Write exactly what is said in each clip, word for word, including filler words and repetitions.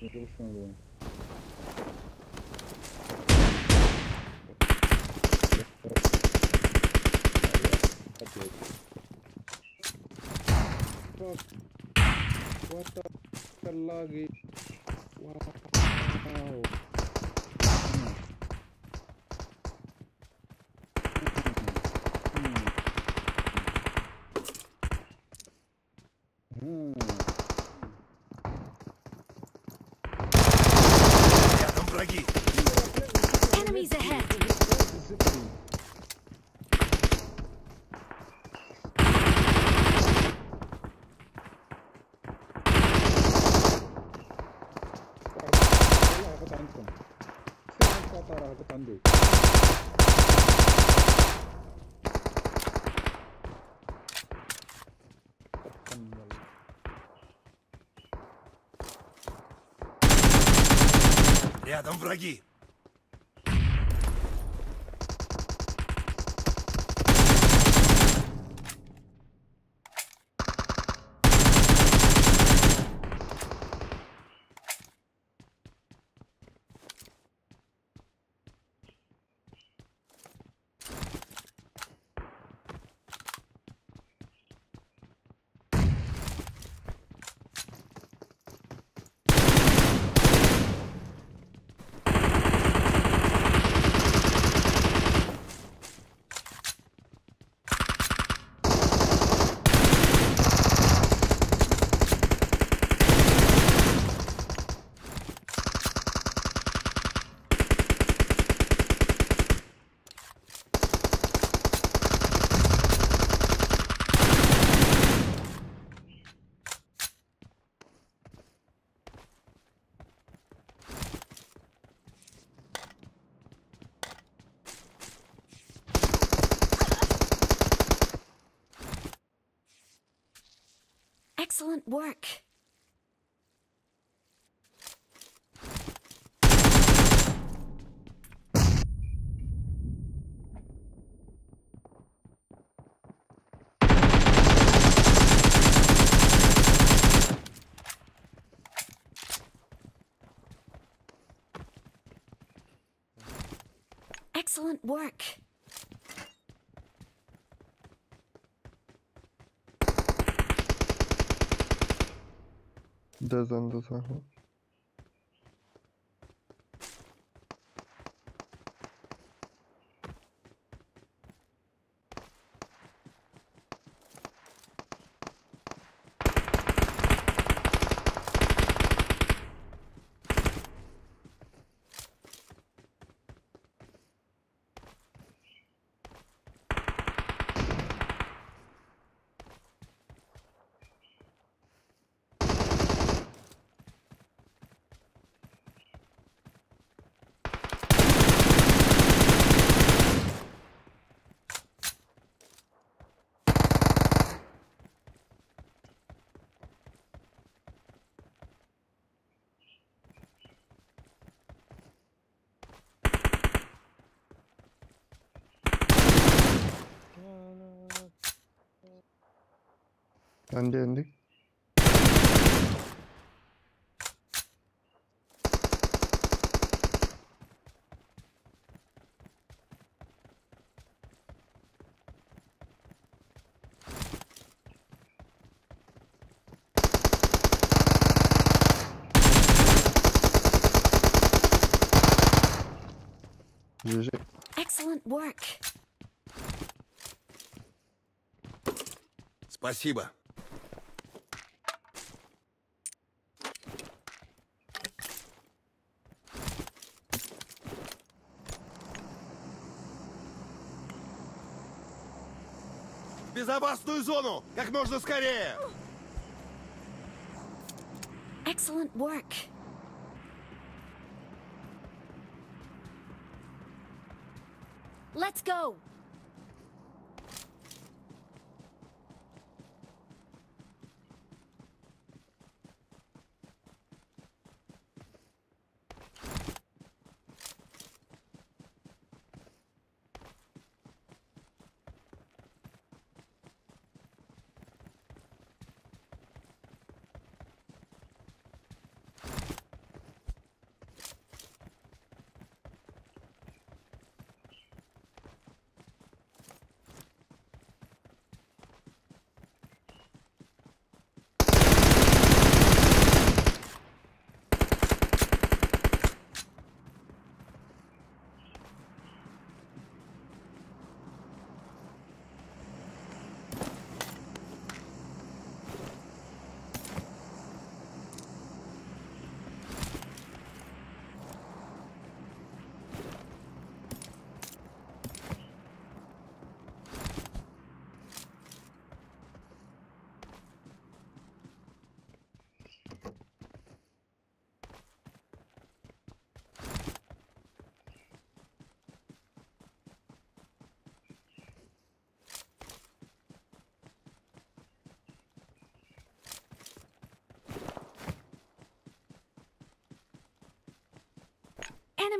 Situation room. What the luggage? Wow. Enemies ahead. Рядом враги. Excellent work. Excellent work. Да, да, да, да. And then excellent work. Спасибо. Безопасную зону, как можно скорее. Excellent work. Let's go.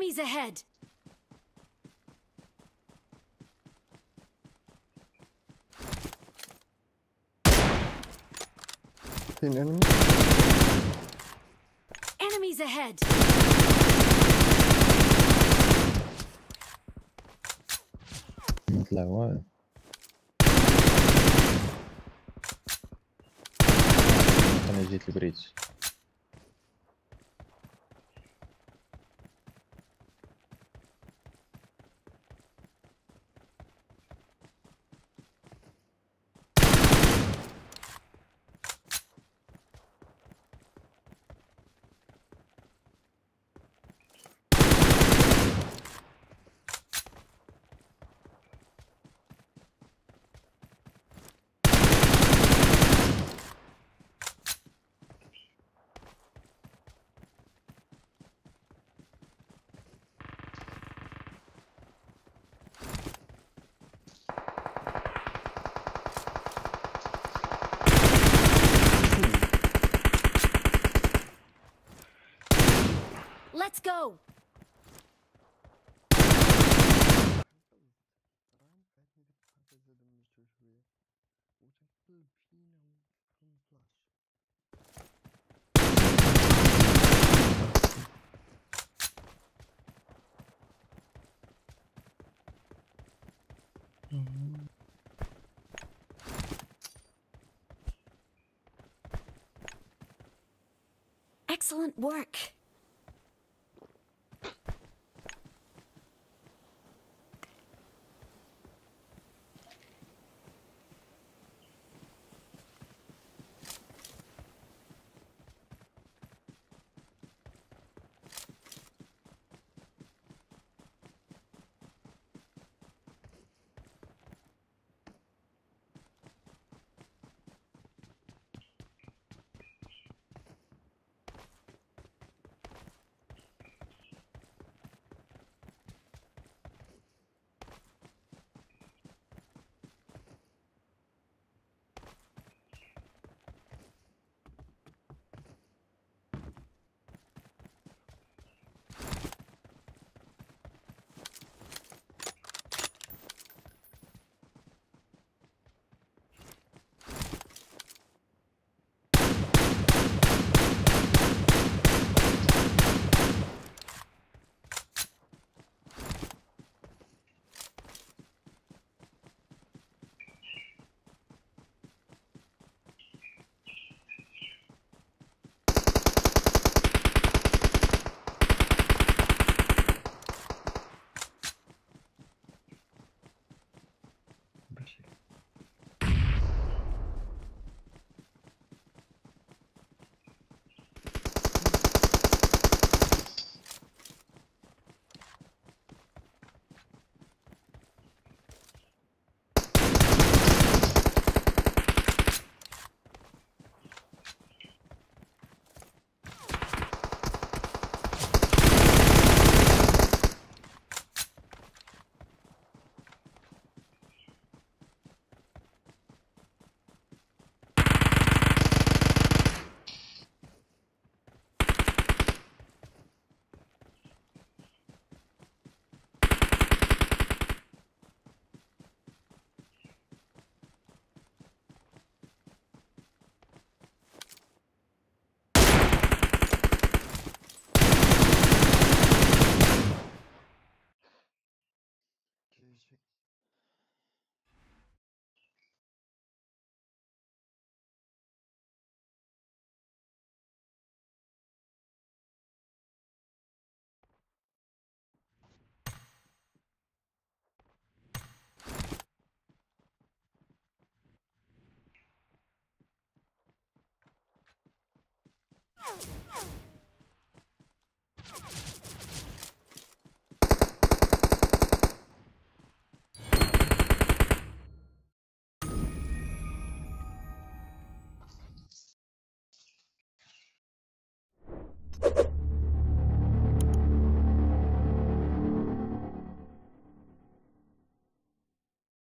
Enemies ahead. Seen enemy. Enemies ahead. La guay. Analizit libriți. Let's go. Mm-hmm. Excellent work.